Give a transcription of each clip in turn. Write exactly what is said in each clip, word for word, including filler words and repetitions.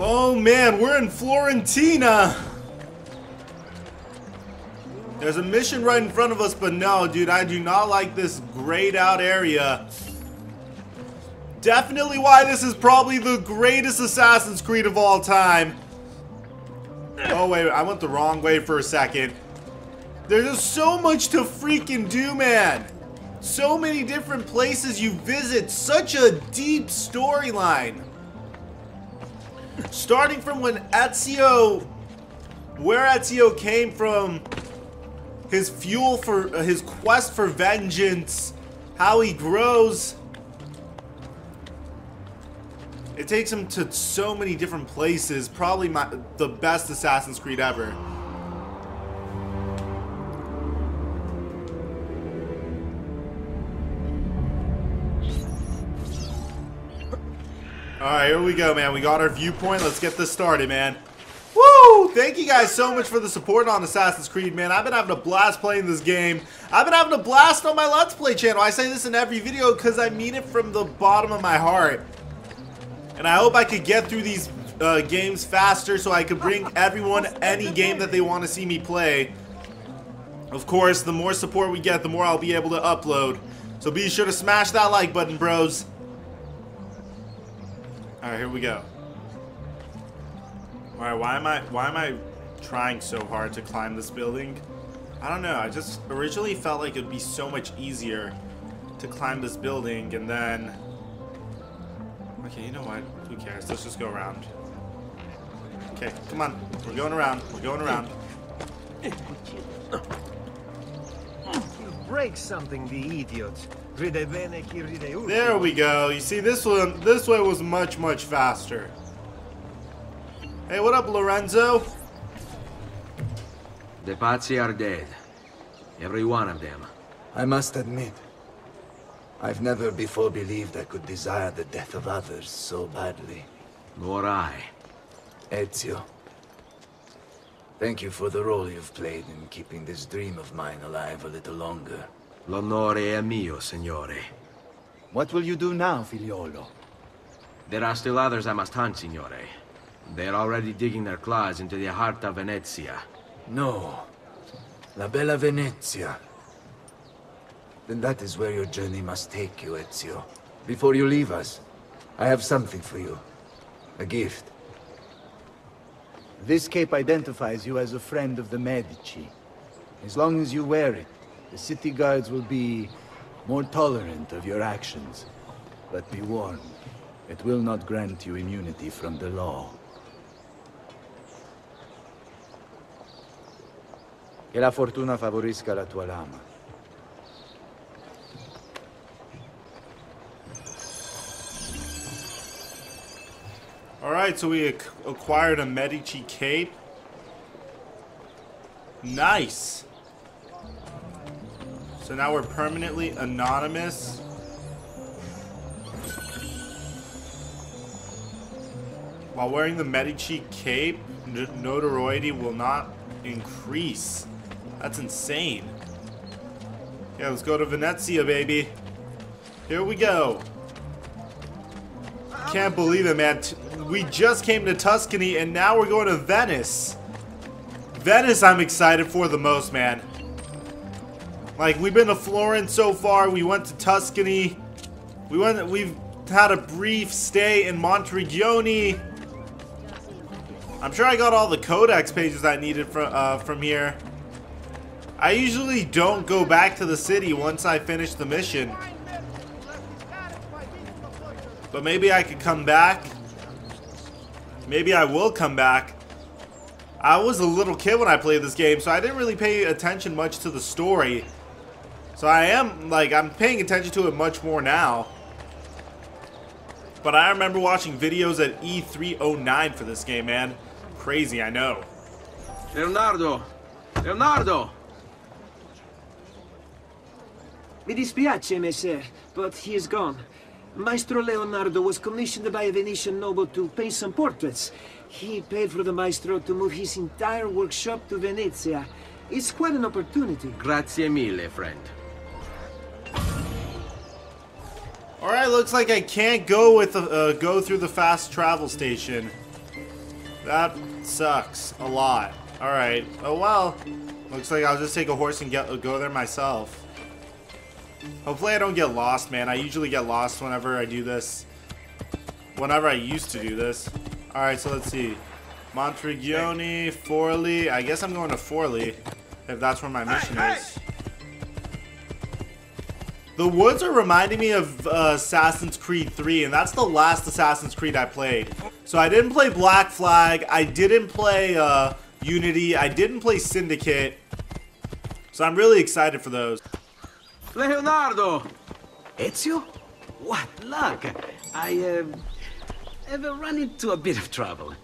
Oh man, we're in Florentina. There's a mission right in front of us, but no, dude, I do not like this grayed out area. Definitely why this is probably the greatest Assassin's Creed of all time. Oh wait, I went the wrong way for a second. There's just so much to freaking do, man. So many different places you visit, such a deep storyline. Starting from when Ezio, where Ezio came from, his fuel for, uh, his quest for vengeance, how he grows. It takes him to so many different places. Probably my, the best Assassin's Creed ever. Alright, here we go, man. We got our viewpoint. Let's get this started, man. Woo! Thank you guys so much for the support on Assassin's Creed, man. I've been having a blast playing this game. I've been having a blast on my Let's Play channel. I say this in every video because I mean it from the bottom of my heart. And I hope I could get through these uh, games faster so I could bring everyone any game that they want to see me play. Of course, the more support we get, the more I'll be able to upload. So be sure to smash that like button, bros. All right, here we go. All right, why am I why am I trying so hard to climb this building? I don't know. I just originally felt like it'd be so much easier to climb this building, and then okay, you know what? Who cares? Let's just go around. Okay, come on. We're going around. We're going around. Break something, the idiot. There we go. You see, this one, this way was much, much faster. Hey, what up, Lorenzo? The Pazzi are dead. Every one of them. I must admit, I've never before believed I could desire the death of others so badly. Nor I. Ezio, thank you for the role you've played in keeping this dream of mine alive a little longer. L'onore è mio, signore. What will you do now, figliolo? There are still others I must hunt, signore. They're already digging their claws into the heart of Venezia. No. La bella Venezia. Then that is where your journey must take you, Ezio. Before you leave us, I have something for you. A gift. This cape identifies you as a friend of the Medici. As long as you wear it, the city guards will be more tolerant of your actions, but be warned, it will not grant you immunity from the law. Che la fortuna favorisca la tua lama. All right, so we ac acquired a Medici cape. Nice. So now we're permanently anonymous. While wearing the Medici cape, notoriety will not increase. That's insane. Yeah, let's go to Venezia, baby. Here we go. Can't believe it, man. We just came to Tuscany and now we're going to Venice. Venice I'm excited for the most, man. Like, we've been to Florence so far, we went to Tuscany, we went, we've had a brief stay in Monteriggioni. I'm sure I got all the codex pages I needed from, uh, from here. I usually don't go back to the city once I finish the mission. But maybe I could come back. Maybe I will come back. I was a little kid when I played this game, so I didn't really pay attention much to the story. So I am, like, I'm paying attention to it much more now. But I remember watching videos at E three oh nine for this game, man. Crazy, I know. Leonardo! Leonardo! Mi dispiace, messer, but he is gone. Maestro Leonardo was commissioned by a Venetian noble to paint some portraits. He paid for the maestro to move his entire workshop to Venezia. It's quite an opportunity. Grazie mille, friend. All right, looks like I can't go with the, uh, go through the fast travel station. That sucks a lot. Alright. Oh well. Looks like I'll just take a horse and get, go there myself. Hopefully I don't get lost, man. I usually get lost whenever I do this. Whenever I used to do this. Alright, so let's see. Monteriggioni, Forley. I guess I'm going to Forley, if that's where my mission is. The woods are reminding me of uh, Assassin's Creed three, and that's the last Assassin's Creed I played. So I didn't play Black Flag, I didn't play uh, Unity, I didn't play Syndicate. So I'm really excited for those. Leonardo! Ezio? What luck! I uh, have run into a bit of trouble.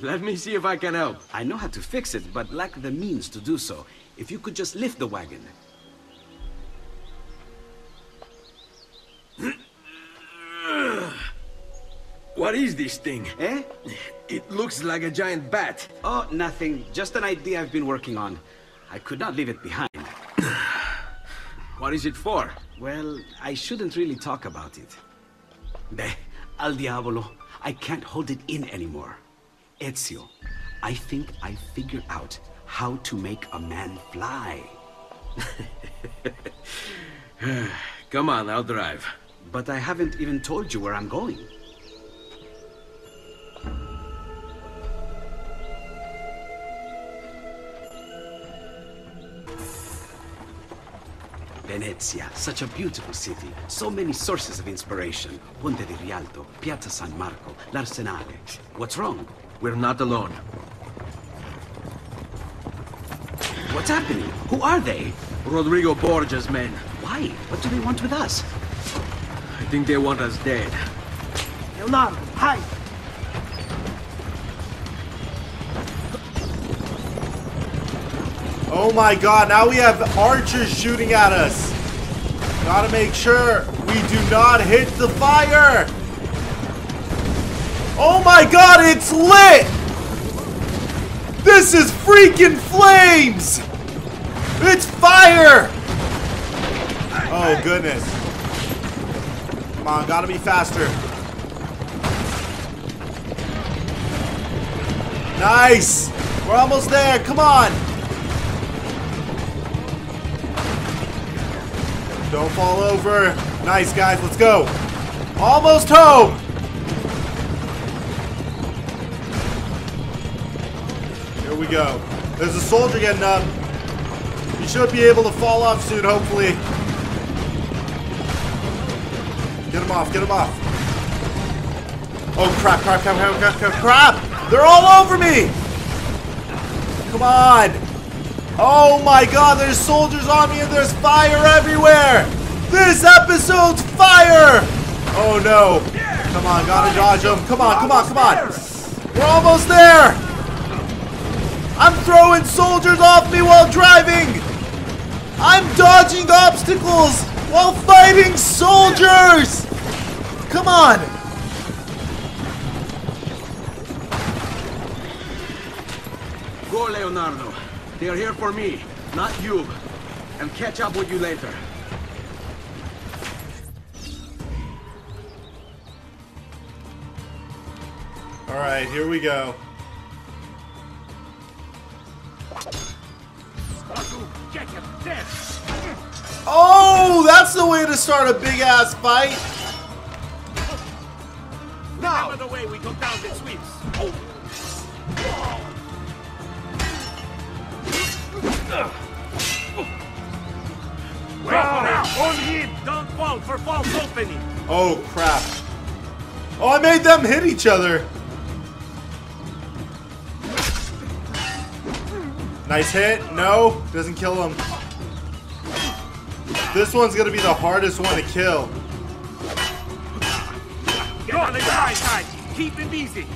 Let me see if I can help. I know how to fix it, but lack the means to do so. If you could just lift the wagon. What is this thing? Eh? It looks like a giant bat. Oh, nothing. Just an idea I've been working on. I could not leave it behind. What is it for? Well, I shouldn't really talk about it. Beh, al diavolo. I can't hold it in anymore. Ezio, I think I figured out how to make a man fly. Come on, I'll drive. But I haven't even told you where I'm going. Venezia, such a beautiful city. So many sources of inspiration. Ponte di Rialto, Piazza San Marco, l'Arsenale. What's wrong? We're not alone. What's happening? Who are they? Rodrigo Borgia's men. Why? What do they want with us? I think they want us dead. Leonardo, hide! Oh my god, now we have archers shooting at us. Gotta make sure we do not hit the fire. Oh my god, it's lit! This is freaking flames! It's fire! Oh goodness. Come on, gotta be faster. Nice! We're almost there, come on! Don't fall over. Nice, guys. Let's go. Almost home. Here we go. There's a soldier getting up. He should be able to fall off soon, hopefully. Get him off. Get him off. Oh, crap, crap, crap, crap, crap, crap. They're all over me. Come on. Oh my god, there's soldiers on me and there's fire everywhere! This episode's fire! Oh no. Come on, gotta dodge them. Come on, come on, come on. We're almost there! I'm throwing soldiers off me while driving! I'm dodging obstacles while fighting soldiers! Come on! Go, Leonardo. They are here for me, not you. I'll catch up with you later. All right, here we go. Oh, that's the way to start a big ass fight. Now the way we go down the sweeps. Oh. Oh crap. Oh, I made them hit each other. Nice hit. No, doesn't kill him. This one's gonna be the hardest one to kill. Get on the right side. Keep him easy.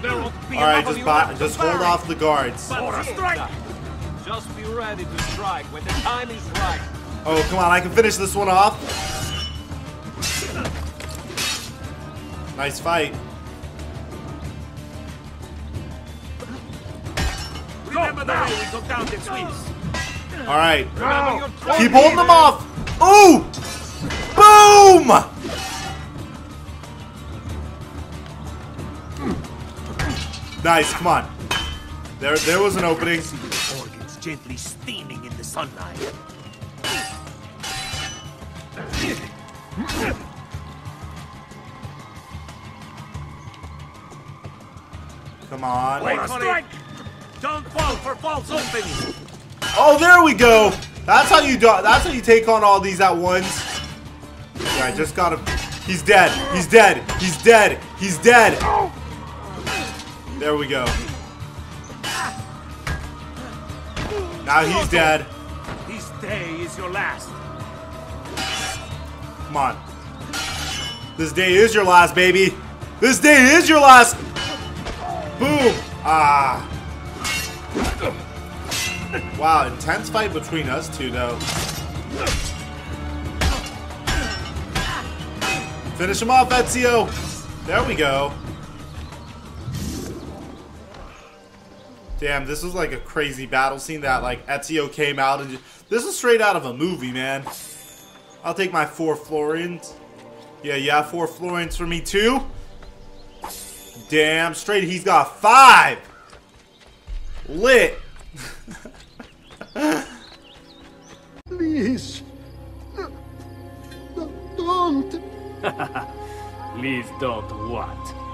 Alright, just, just hold off the guards. Just be ready to strike when the time is right. Oh, come on, I can finish this one off. Nice fight. Alright. Keep holding them off. Ooh! Boom! Nice, come on. There, there was an opening. Organs gently steaming in the sunlight. Come on. Wait for it. Don't fall for false openings. Oh, there we go. That's how you do. That's how you take on all these at once. Yeah, I just gotta. He's dead. He's dead. He's dead. He's dead. There we go. Now he's dead. This day is your last. Come on. This day is your last, baby. This day is your last. Boom. Ah. Wow, intense fight between us two, though. Finish him off, Ezio. There we go. Damn, this was like a crazy battle scene that, like, Ezio came out and just... This is straight out of a movie, man. I'll take my four florins. Yeah, yeah, four florins for me, too. Damn straight, he's got five. Lit. Please, no, no, don't. Please don't what?